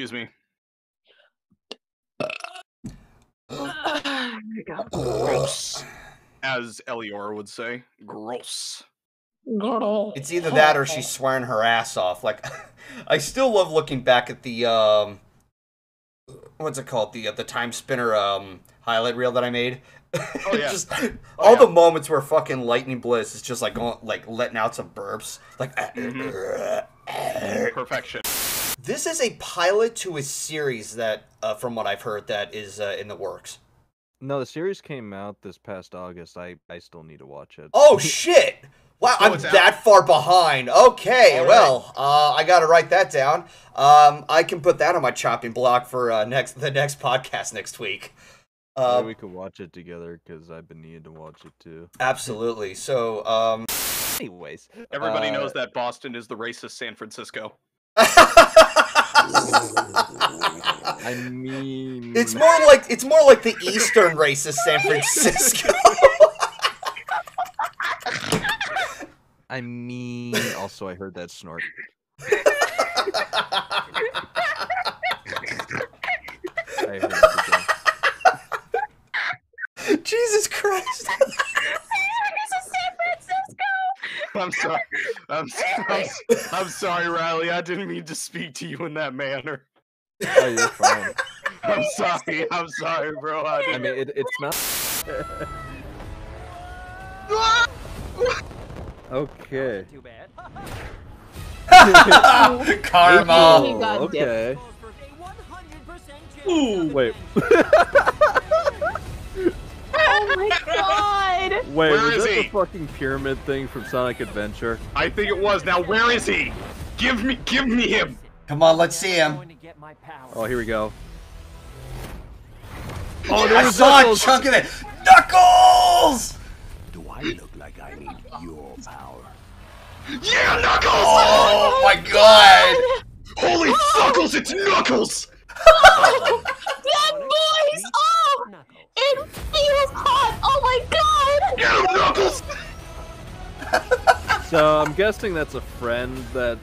Excuse me. Oh my God. Gross. As Eliora would say, gross. It's either that or she's swearing her ass off. Like, I still love looking back at the, what's it called? The time spinner highlight reel that I made. Oh, yeah. Just, all the moments where fucking Lightning Bliss is just like going, like letting out some burps. Like, perfection. This is a pilot to a series that, from what I've heard, that is in the works. No, the series came out this past August. I still need to watch it. Oh, shit! Wow, so I'm that far behind. Okay, well, I gotta write that down. I can put that on my chopping block for the next podcast next week. Yeah, we could watch it together, because I've been needing to watch it, too. Absolutely. So, anyways. Everybody knows that Boston is the racist San Francisco. I mean, it's more like the Eastern racist San Francisco. I mean, also I heard that snort. I heard it. Jesus Christ. I'm sorry. I'm sorry, Riley. I didn't mean to speak to you in that manner. Oh, you're fine. I'm sorry. I'm sorry, bro. I mean, it's not. Okay. Too bad. Karma. Okay. Ooh, wait. Oh my God! Wait, was that the fucking pyramid thing from Sonic Adventure? I think it was. Now where is he? Give me him! Come on, let's see him. Oh, here we go. Oh, I saw Knuckles. A chunk of it. Knuckles! Do I look like I need your power? Yeah, Knuckles! Oh my God! Holy fuckles, it's Knuckles! That boy's up! It feels hot! Oh my God! Get him, Knuckles! So I'm guessing that's a friend that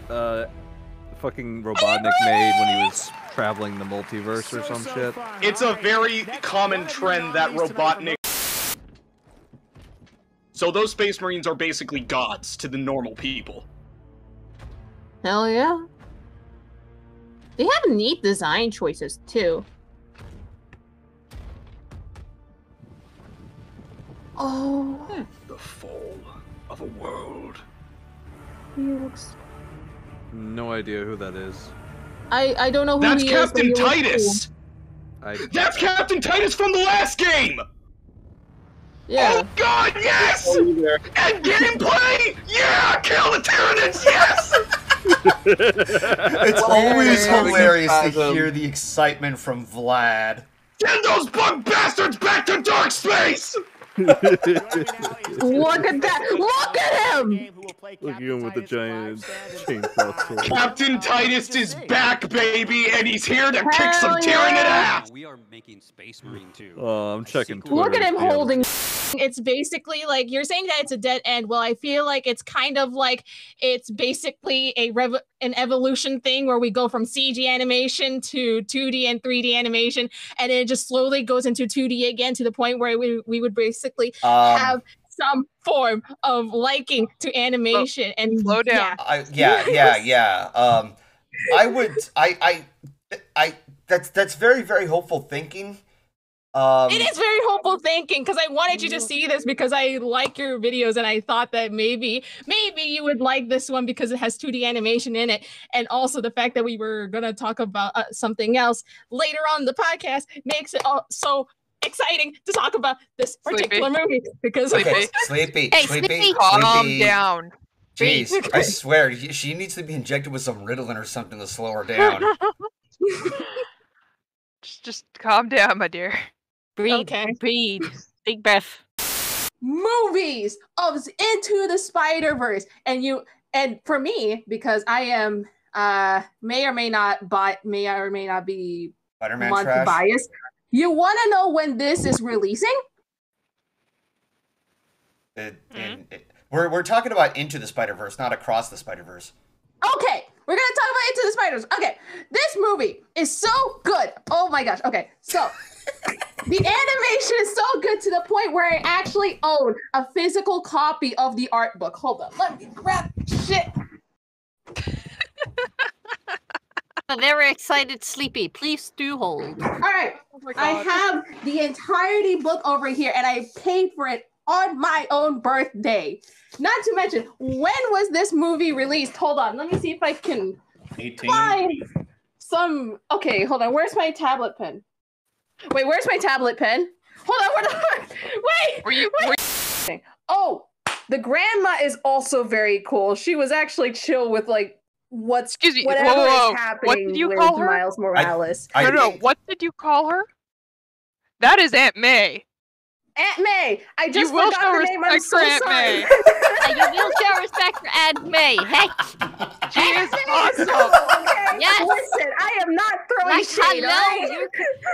fucking Robotnik made when he was traveling the multiverse or some shit. It's a very common trend that Robotnik... So those Space Marines are basically gods to the normal people. Hell yeah. They have neat design choices, too. Oh. The fall of a world. He looks... No idea who that is. I don't know who he is. That's Captain Titus! That's Captain Titus from the last game! Yeah. Oh God, yes! And gameplay? Yeah! Kill the Tyranids, yes! It's always hilarious to hear the excitement from Vlad. Send those bug bastards back to dark space! Look at that! Look at him! Look at him with the giant chainsaw. Captain Titus is back, baby, and he's here to kick some Tyranid ass! We are making Space Marine 2. Oh, I'm checking Twitter. Look at him holding. It's basically like you're saying that it's a dead end. Well, I feel like it's kind of like it's basically an evolution thing where we go from CG animation to 2D and 3D animation, and it just slowly goes into 2D again to the point where we would basically have some form of liking to animation. And slow down. Yeah. That's very, very hopeful thinking. It is very hopeful thinking, because I wanted you to see this because I like your videos, and I thought that maybe you would like this one because it has 2D animation in it, and also the fact that we were going to talk about something else later on in the podcast makes it all so exciting to talk about this particular movie. Because Sleepy, calm down. Jeez, I swear, she needs to be injected with some Ritalin or something to slow her down. Just calm down, my dear. Breathe, breathe. Big breath. Movies of Into the Spider-Verse, and for me, because I am may or may not be Spider-Man month biased. You want to know when this is releasing? We're talking about Into the Spider-Verse, not Across the Spider-Verse. Okay, We're gonna talk about Into the Spiders. Okay, this movie is so good. Oh my gosh. Okay, so the animation is so good to the point where I actually own a physical copy of the art book. Hold up, let me grab shit. A very excited Sleepy. Please do hold. All right, oh my God. I have the entirety book over here, and I paid for it on my own birthday. Not to mention, when was this movie released? Hold on, let me see if I can find some. Okay, hold on. Where's my tablet pen? Wait, where's my tablet pen? Hold on. Wait. Were you... Oh, the grandma is also very cool. She was actually chill with like whatever is happening. What did you call her? Miles Morales. I don't know. What did you call her? That is Aunt May. Aunt May, I just forgot her name. I'm so sorry. You will show respect for Aunt May. Hey, she is awesome. Okay? Yes. Listen, I am not throwing shade. Right?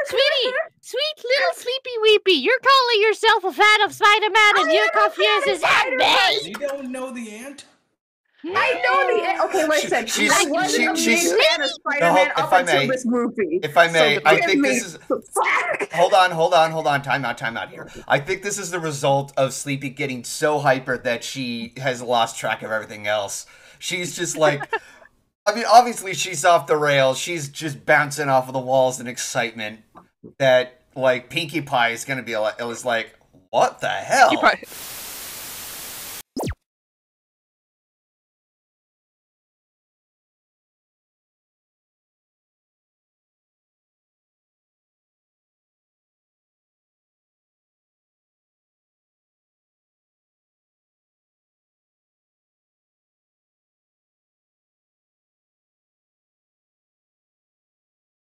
Sweetie, sweet little Sleepy Weepy, you're calling yourself a fan of Spider-Man, and you're confused as Aunt May. You don't know the aunt. I know the aunt. Okay, listen. She's a big fan of Spider-Man up until this movie. If I may, so I think this is... Hold on. Time out here. I think this is the result of Sleepy getting so hyper that she has lost track of everything else. She's just like... I mean, obviously she's off the rails. She's just bouncing off of the walls in excitement that, like, Pinkie Pie is going to be like, what the hell?